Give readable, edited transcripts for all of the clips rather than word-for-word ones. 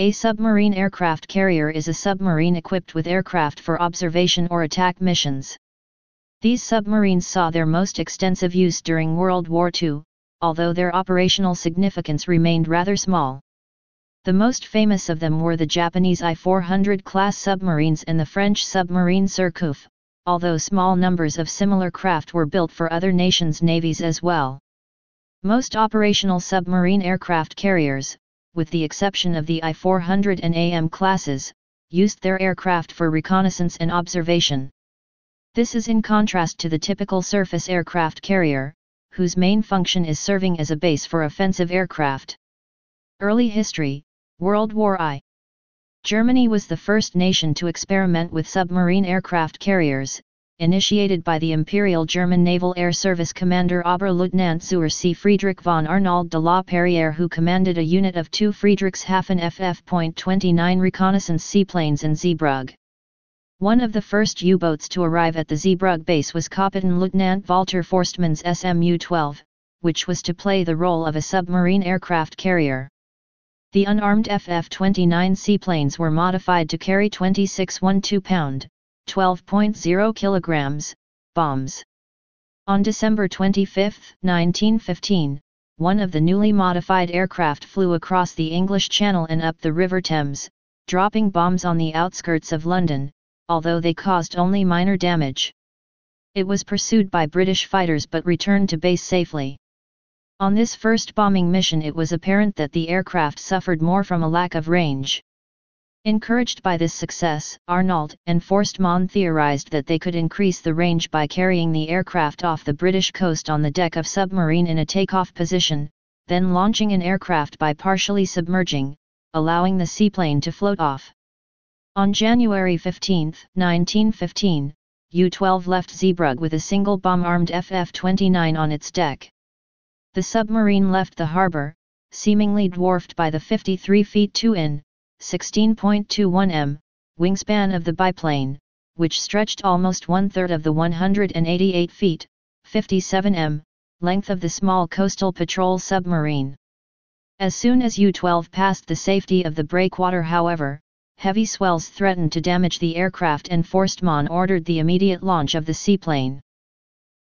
A submarine aircraft carrier is a submarine equipped with aircraft for observation or attack missions. These submarines saw their most extensive use during World War II, although their operational significance remained rather small. The most famous of them were the Japanese I-400 class submarines and the French submarine Surcouf, although small numbers of similar craft were built for other nations' navies as well. Most operational submarine aircraft carriers, with the exception of the I-400 and AM classes, used their aircraft for reconnaissance and observation. This is in contrast to the typical surface aircraft carrier, whose main function is serving as a base for offensive aircraft. Early history, World War I. Germany was the first nation to experiment with submarine aircraft carriers, initiated by the Imperial German Naval Air Service Commander Oberleutnant zur See Friedrich von Arnauld de la Perriere, who commanded a unit of two Friedrichshafen FF.29 reconnaissance seaplanes in Zeebrugge. One of the first U-boats to arrive at the Zeebrugge base was Kapitänleutnant Walter Forstmann's SMU-12, which was to play the role of a submarine aircraft carrier. The unarmed FF-29 seaplanes were modified to carry 26 12-pound, 12.0 kilograms, bombs. On December 25, 1915, one of the newly modified aircraft flew across the English Channel and up the River Thames, dropping bombs on the outskirts of London, although they caused only minor damage. It was pursued by British fighters but returned to base safely. On this first bombing mission, it was apparent that the aircraft suffered more from a lack of range. Encouraged by this success, Arnauld and Forstmann theorized that they could increase the range by carrying the aircraft off the British coast on the deck of submarine in a takeoff position, then launching an aircraft by partially submerging, allowing the seaplane to float off. On January 15, 1915, U-12 left Zeebrugge with a single bomb-armed FF-29 on its deck. The submarine left the harbor, seemingly dwarfed by the 53 feet 2 in, 16.21 m, wingspan of the biplane, which stretched almost one-third of the 188 feet, 57 m, length of the small coastal patrol submarine. As soon as U-12 passed the safety of the breakwater, however, heavy swells threatened to damage the aircraft and Forstmann ordered the immediate launch of the seaplane.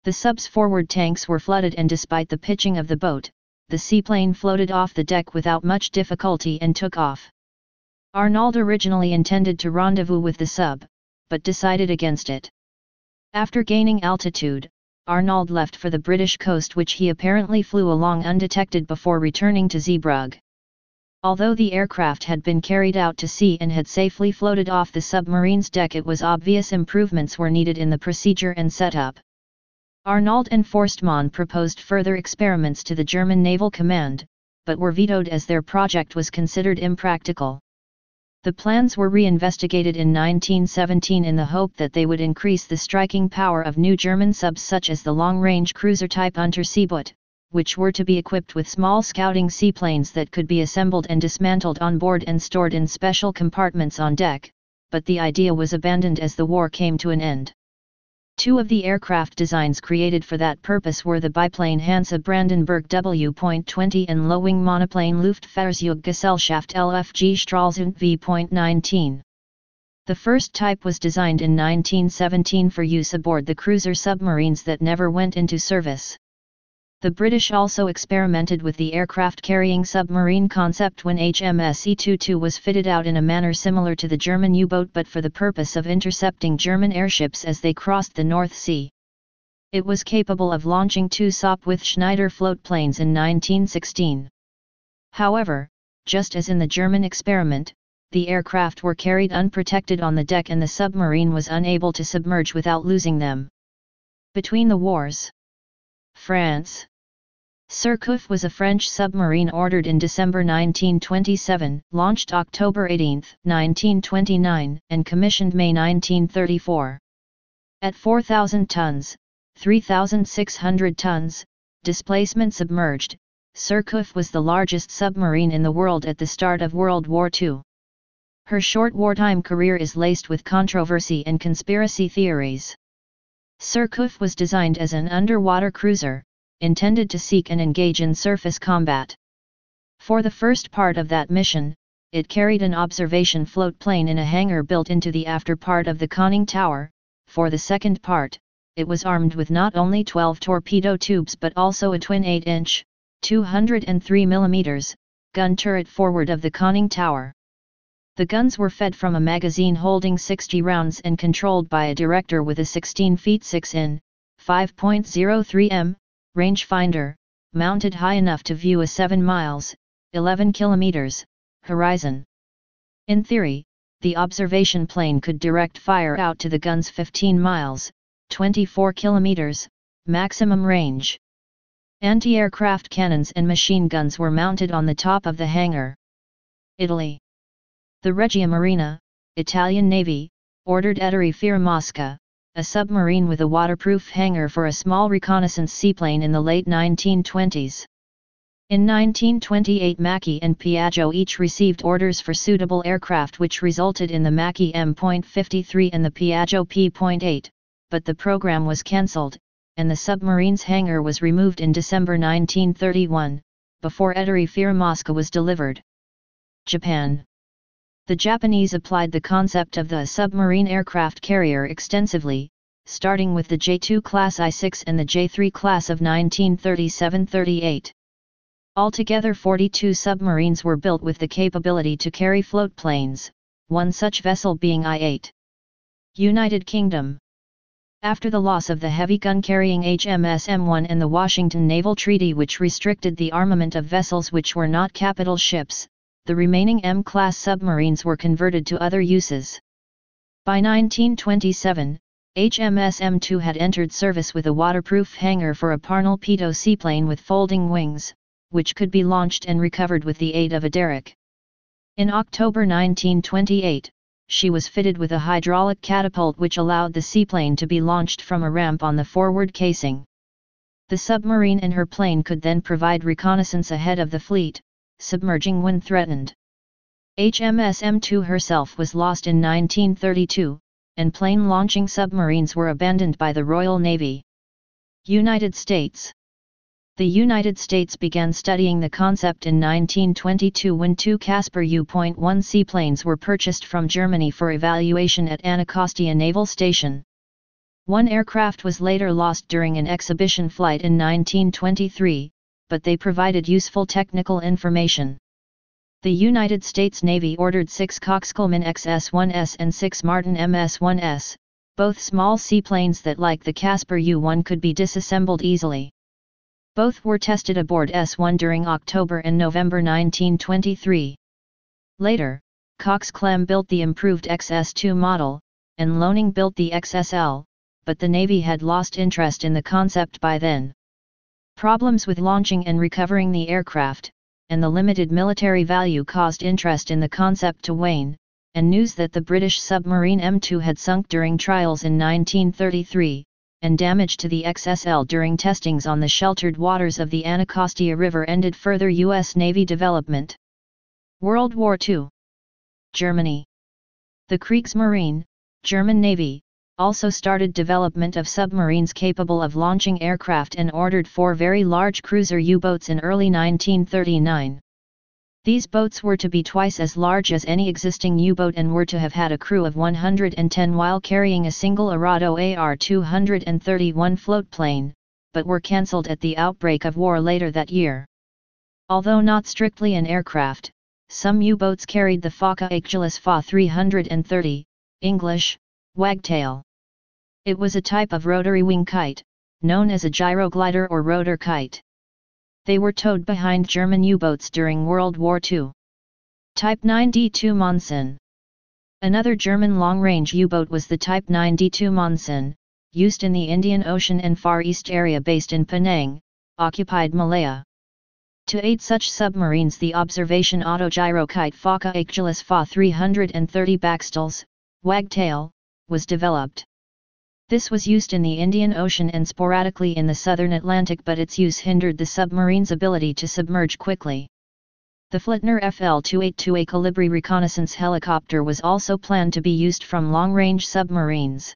The sub's forward tanks were flooded and despite the pitching of the boat, the seaplane floated off the deck without much difficulty and took off. Arnauld originally intended to rendezvous with the sub, but decided against it. After gaining altitude, Arnauld left for the British coast, which he apparently flew along undetected before returning to Zeebrugge. Although the aircraft had been carried out to sea and had safely floated off the submarine's deck, it was obvious improvements were needed in the procedure and setup. Arnauld and Forstmann proposed further experiments to the German Naval Command, but were vetoed as their project was considered impractical. The plans were reinvestigated in 1917 in the hope that they would increase the striking power of new German subs such as the long-range cruiser type Unterseeboot, which were to be equipped with small scouting seaplanes that could be assembled and dismantled on board and stored in special compartments on deck, but the idea was abandoned as the war came to an end. Two of the aircraft designs created for that purpose were the biplane Hansa Brandenburg W.20 and low-wing monoplane Luftfahrzeuggesellschaft LFG Stralsund V.19. The first type was designed in 1917 for use aboard the cruiser submarines that never went into service. The British also experimented with the aircraft-carrying submarine concept when HMS E-22 was fitted out in a manner similar to the German U-boat but for the purpose of intercepting German airships as they crossed the North Sea. It was capable of launching two Sopwith Schneider floatplanes in 1916. However, just as in the German experiment, the aircraft were carried unprotected on the deck and the submarine was unable to submerge without losing them. Between the wars, France. Surcouf was a French submarine ordered in December 1927, launched October 18, 1929, and commissioned May 1934. At 4,000 tons, 3,600 tons, displacement submerged, Surcouf was the largest submarine in the world at the start of World War II. Her short wartime career is laced with controversy and conspiracy theories. Surcouf was designed as an underwater cruiser, intended to seek and engage in surface combat. For the first part of that mission, it carried an observation float plane in a hangar built into the after part of the conning tower. For the second part, it was armed with not only 12 torpedo tubes but also a twin 8-inch, 203 mm, gun turret forward of the conning tower. The guns were fed from a magazine holding 60 rounds and controlled by a director with a 16 feet 6 in, 5.03 m, rangefinder, mounted high enough to view a 7 miles, 11 kilometers, horizon. In theory, the observation plane could direct fire out to the gun's 15 miles, 24 kilometers, maximum range. Anti-aircraft cannons and machine guns were mounted on the top of the hangar. Italy. The Regia Marina, Italian Navy, ordered Ettore Fieramosca, a submarine with a waterproof hangar for a small reconnaissance seaplane in the late 1920s. In 1928 Macchi and Piaggio each received orders for suitable aircraft, which resulted in the Macchi M.53 and the Piaggio P.8, but the program was cancelled, and the submarine's hangar was removed in December 1931, before Ettore Fieramosca was delivered. Japan. The Japanese applied the concept of the submarine aircraft carrier extensively, starting with the J2 class I-6 and the J3 class of 1937-38. Altogether 42 submarines were built with the capability to carry float planes, one such vessel being I-8. United Kingdom. After the loss of the heavy gun-carrying HMS M-1 and the Washington Naval Treaty which restricted the armament of vessels which were not capital ships, the remaining M-class submarines were converted to other uses. By 1927, HMS M2 had entered service with a waterproof hangar for a Parnall Peto seaplane with folding wings, which could be launched and recovered with the aid of a derrick. In October 1928, she was fitted with a hydraulic catapult which allowed the seaplane to be launched from a ramp on the forward casing. The submarine and her plane could then provide reconnaissance ahead of the fleet, submerging when threatened. HMS M2 herself was lost in 1932, and plane-launching submarines were abandoned by the Royal Navy. United States. The United States began studying the concept in 1922 when two Caspar U.1 seaplanes were purchased from Germany for evaluation at Anacostia Naval Station. One aircraft was later lost during an exhibition flight in 1923, but they provided useful technical information. The United States Navy ordered 6 Cox-Klemm XS-1S and 6 Martin MS-1S, both small seaplanes that, like the Caspar U.1, could be disassembled easily. Both were tested aboard S-1 during October and November 1923. Later, Cox-Klemm built the improved XS-2 model, and Loening built the XSL, but the Navy had lost interest in the concept by then. Problems with launching and recovering the aircraft, and the limited military value caused interest in the concept to wane, and news that the British submarine M2 had sunk during trials in 1933, and damage to the XSL during testings on the sheltered waters of the Anacostia River ended further U.S. Navy development. World War II. Germany. The Kriegsmarine, German Navy, also started development of submarines capable of launching aircraft and ordered 4 very large cruiser U-boats in early 1939. These boats were to be twice as large as any existing U-boat and were to have had a crew of 110 while carrying a single Arado AR-231 float plane, but were cancelled at the outbreak of war later that year. Although not strictly an aircraft, some U-boats carried the Focke-Achgelis Fa 330, English, wagtail. It was a type of rotary wing kite, known as a gyroglider or rotor kite. They were towed behind German U-boats during World War II. Type 9/VIIC Monsun. Another German long-range U-boat was the Type 9/VIIC Monsun, used in the Indian Ocean and Far East area based in Penang, occupied Malaya. To aid such submarines the observation autogyro kite Focke-Achgelis Fa 330 Backstals, wagtail, was developed. This was used in the Indian Ocean and sporadically in the southern Atlantic, but its use hindered the submarine's ability to submerge quickly. The Flettner FL-282A Kolibri reconnaissance helicopter was also planned to be used from long-range submarines.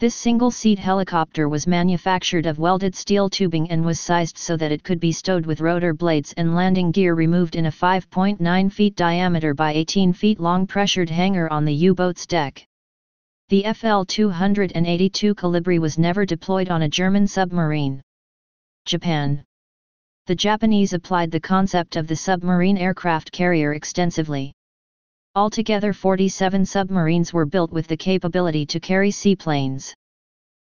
This single-seat helicopter was manufactured of welded steel tubing and was sized so that it could be stowed with rotor blades and landing gear removed in a 5.9 feet diameter by 18 feet long pressured hangar on the U-boat's deck. The FL-282 Kolibri was never deployed on a German submarine. Japan. The Japanese applied the concept of the submarine aircraft carrier extensively. Altogether 47 submarines were built with the capability to carry seaplanes.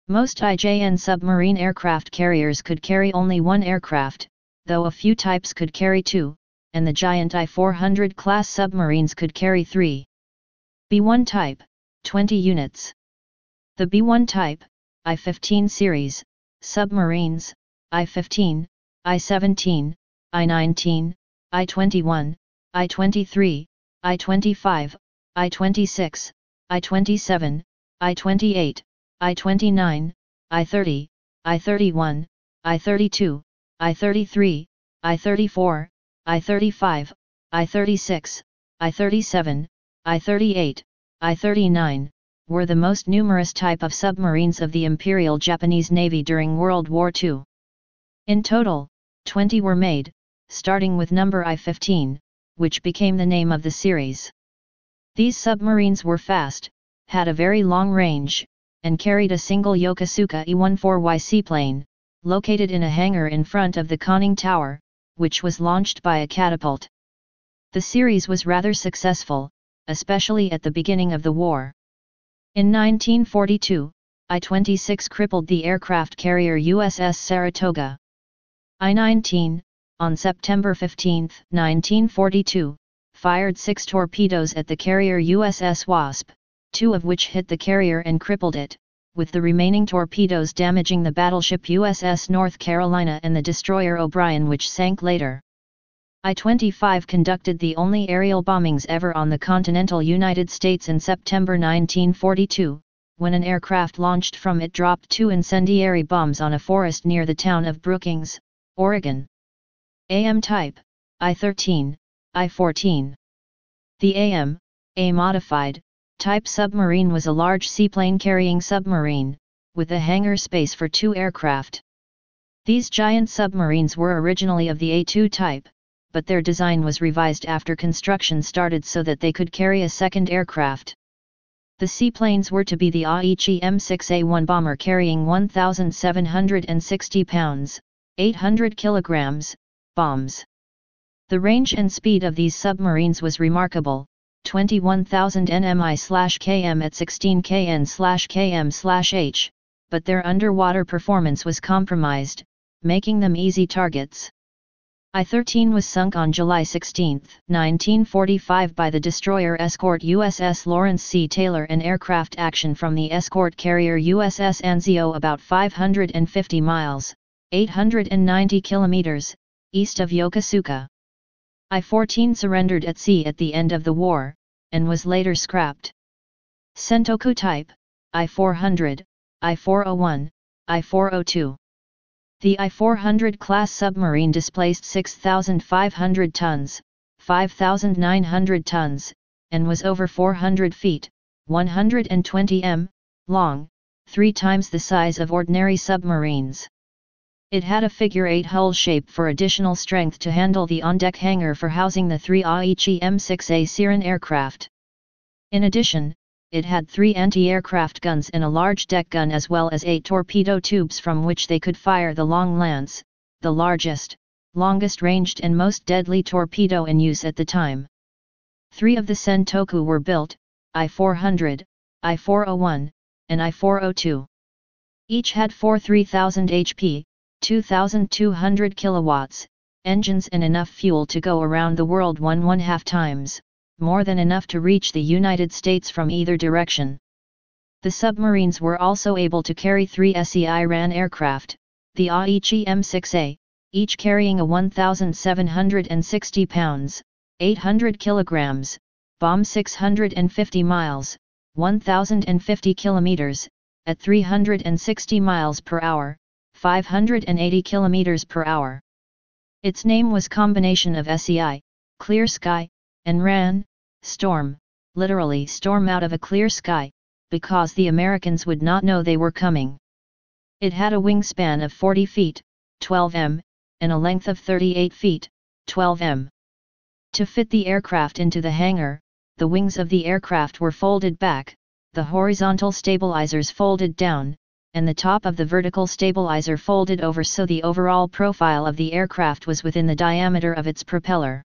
Most IJN submarine aircraft carriers could carry only one aircraft, though a few types could carry two, and the giant I-400 class submarines could carry three. B-1 type, 20 units. The B-1 type, I-15 series, submarines, I-15, I-17, I-19, I-21, I-23, I-25, I-26, I-27, I-28, I-29, I-30, I-31, I-32, I-33, I-34, I-35, I-36, I-37, I-38, I-39, were the most numerous type of submarines of the Imperial Japanese Navy during World War II. In total, 20 were made, starting with number I-15, which became the name of the series. These submarines were fast, had a very long range, and carried a single Yokosuka E-14Y seaplane, located in a hangar in front of the conning tower, which was launched by a catapult. The series was rather successful, especially at the beginning of the war. In 1942, I-26 crippled the aircraft carrier USS Saratoga. I-19, on September 15, 1942, fired 6 torpedoes at the carrier USS Wasp, 2 of which hit the carrier and crippled it, with the remaining torpedoes damaging the battleship USS North Carolina and the destroyer O'Brien, which sank later. I-25 conducted the only aerial bombings ever on the continental United States in September 1942, when an aircraft launched from it dropped 2 incendiary bombs on a forest near the town of Brookings, Oregon. AM type, I-13, I-14. The AM, A-modified, type submarine was a large seaplane-carrying submarine, with a hangar space for 2 aircraft. These giant submarines were originally of the A-2 type, but their design was revised after construction started so that they could carry a second aircraft. The seaplanes were to be the Aichi M6A1 bomber carrying 1,760 pounds, 800 kilograms, bombs. The range and speed of these submarines was remarkable, 21,000 nmi/km at 16 kn/km/h, but their underwater performance was compromised, making them easy targets. I-13 was sunk on July 16, 1945 by the destroyer escort USS Lawrence C. Taylor and aircraft action from the escort carrier USS Anzio about 550 miles, 890 kilometers, east of Yokosuka. I-14 surrendered at sea at the end of the war, and was later scrapped. Sentoku type, I-400, I-401, I-402. The I-400 class submarine displaced 6,500 tons, 5,900 tons, and was over 400 feet, 120 m, long, 3 times the size of ordinary submarines. It had a figure-8 hull shape for additional strength to handle the on-deck hangar for housing the 3 Aichi M6A Siren aircraft. In addition, it had 3 anti-aircraft guns and a large deck gun as well as 8 torpedo tubes from which they could fire the Long Lance, the largest, longest-ranged and most deadly torpedo in use at the time. 3 of the Sentoku were built, I-400, I-401, and I-402. Each had 4 3,000 HP, 2,200 kilowatts, engines and enough fuel to go around the world 1.5 times, more than enough to reach the United States from either direction. The submarines were also able to carry 3 SEI-RAN aircraft, the Aichi M6A, each carrying a 1,760 pounds, 800 kilograms, bomb 650 miles, 1,050 kilometers, at 360 miles per hour, 580 km per hour. Its name was combination of SEI, clear sky, and RAN, storm, literally storm out of a clear sky, because the Americans would not know they were coming. It had a wingspan of 40 feet, 12 m, and a length of 38 feet, 12 m. To fit the aircraft into the hangar, the wings of the aircraft were folded back, the horizontal stabilizers folded down, and the top of the vertical stabilizer folded over, so the overall profile of the aircraft was within the diameter of its propeller.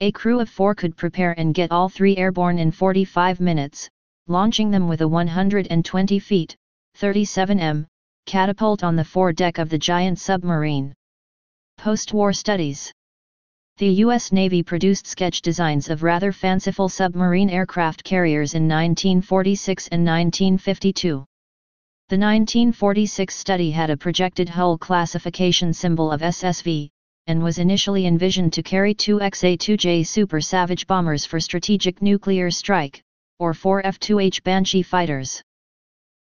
A crew of 4 could prepare and get all 3 airborne in 45 minutes, launching them with a 120 feet, 37 m, catapult on the foredeck of the giant submarine. Post-war studies. The U.S. Navy produced sketch designs of rather fanciful submarine aircraft carriers in 1946 and 1952. The 1946 study had a projected hull classification symbol of SSV, and was initially envisioned to carry 2 XA-2J Super Savage bombers for strategic nuclear strike, or 4 F-2H Banshee fighters.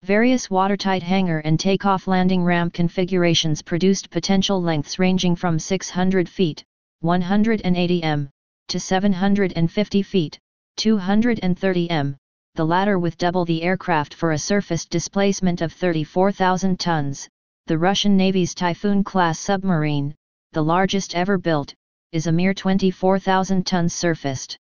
Various watertight hangar and takeoff landing ramp configurations produced potential lengths ranging from 600 feet, 180 m, to 750 feet, 230 m, the latter with double the aircraft for a surface displacement of 34,000 tons. The Russian Navy's Typhoon-class submarine, the largest ever built, is a mere 24,000 tons surfaced.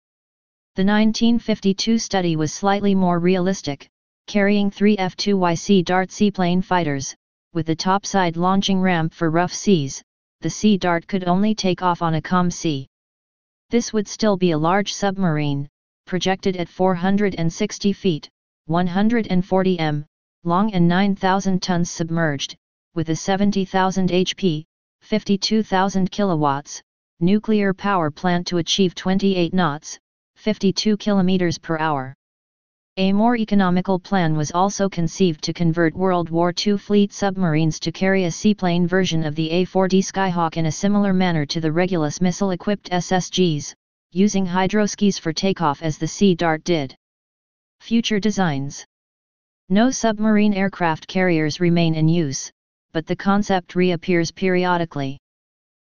The 1952 study was slightly more realistic, carrying 3 F-2YC Dart seaplane fighters, with the topside launching ramp for rough seas. The Sea Dart could only take off on a calm sea. This would still be a large submarine, projected at 460 feet, 140 m, long and 9,000 tons submerged, with a 70,000 HP, 52,000 kilowatts, nuclear power plant to achieve 28 knots, 52 kilometers per hour. A more economical plan was also conceived to convert World War II fleet submarines to carry a seaplane version of the A-4D Skyhawk in a similar manner to the Regulus missile-equipped SSGs, using hydroskis for takeoff as the Sea Dart did. Future designs. No submarine aircraft carriers remain in use, but the concept reappears periodically.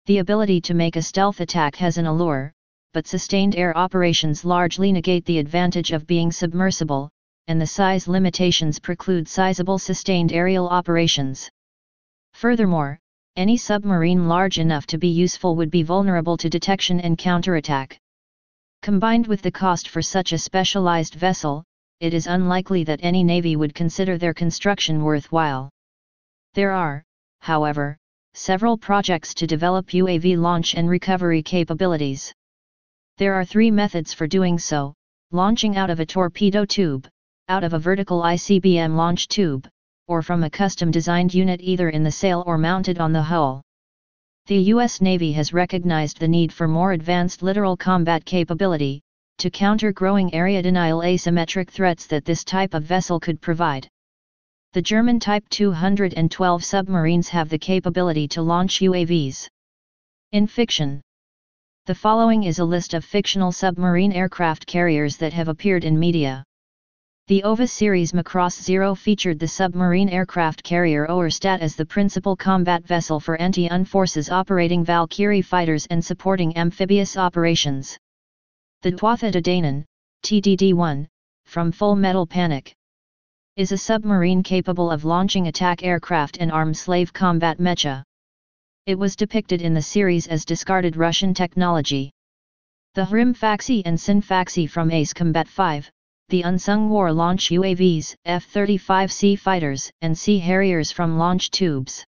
The ability to make a stealth attack has an allure, but sustained air operations largely negate the advantage of being submersible, and the size limitations preclude sizable sustained aerial operations. Furthermore, any submarine large enough to be useful would be vulnerable to detection and counterattack. Combined with the cost for such a specialized vessel, it is unlikely that any navy would consider their construction worthwhile. There are, however, several projects to develop UAV launch and recovery capabilities. There are 3 methods for doing so: launching out of a torpedo tube, out of a vertical ICBM launch tube, or from a custom-designed unit either in the sail or mounted on the hull. The U.S. Navy has recognized the need for more advanced littoral combat capability, to counter growing area denial asymmetric threats that this type of vessel could provide. The German Type 212 submarines have the capability to launch UAVs. In fiction. The following is a list of fictional submarine aircraft carriers that have appeared in media. The OVA series Macross Zero featured the submarine aircraft carrier Oerstat as the principal combat vessel for anti-UN forces operating Valkyrie fighters and supporting amphibious operations. The Tuatha De Danann, TDD-1, from Full Metal Panic, is a submarine capable of launching attack aircraft and armed slave combat mecha. It was depicted in the series as discarded Russian technology. The Hrimfaxi and Sinfaxi from Ace Combat 5, the unsung war launch UAVs, F-35C fighters and Sea Harriers from Launch Tubes.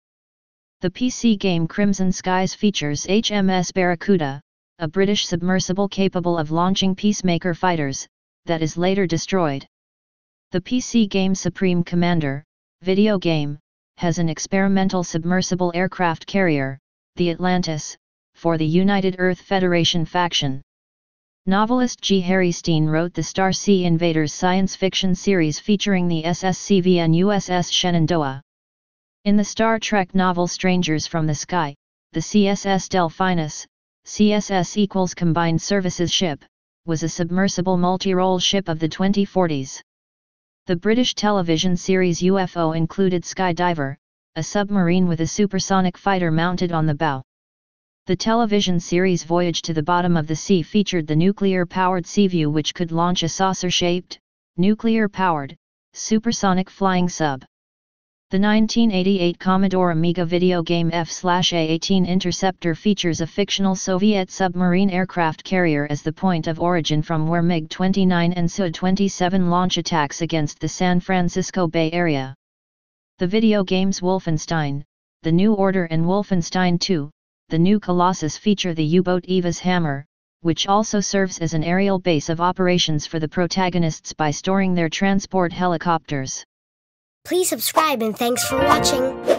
The PC game Crimson Skies features HMS Barracuda, a British submersible capable of launching Peacemaker fighters, that is later destroyed. The PC game Supreme Commander, video game, has an experimental submersible aircraft carrier, the Atlantis, for the United Earth Federation faction. Novelist G. Harry Steen wrote the Star Sea Invaders science fiction series featuring the SSCV and USS Shenandoah. In the Star Trek novel Strangers from the Sky, the CSS Delphinus, CSS = Combined Services Ship, was a submersible multi-role ship of the 2040s. The British television series UFO included Skydiver, a submarine with a supersonic fighter mounted on the bow. The television series Voyage to the Bottom of the Sea featured the nuclear-powered Seaview, which could launch a saucer-shaped, nuclear-powered, supersonic flying sub. The 1988 Commodore Amiga video game F/A-18 Interceptor features a fictional Soviet submarine aircraft carrier as the point of origin from where MiG-29 and Su-27 launch attacks against the San Francisco Bay Area. The video games Wolfenstein, The New Order and Wolfenstein 2, The New Colossus feature the U-boat Eva's Hammer, which also serves as an aerial base of operations for the protagonists by storing their transport helicopters. Please subscribe and thanks for watching.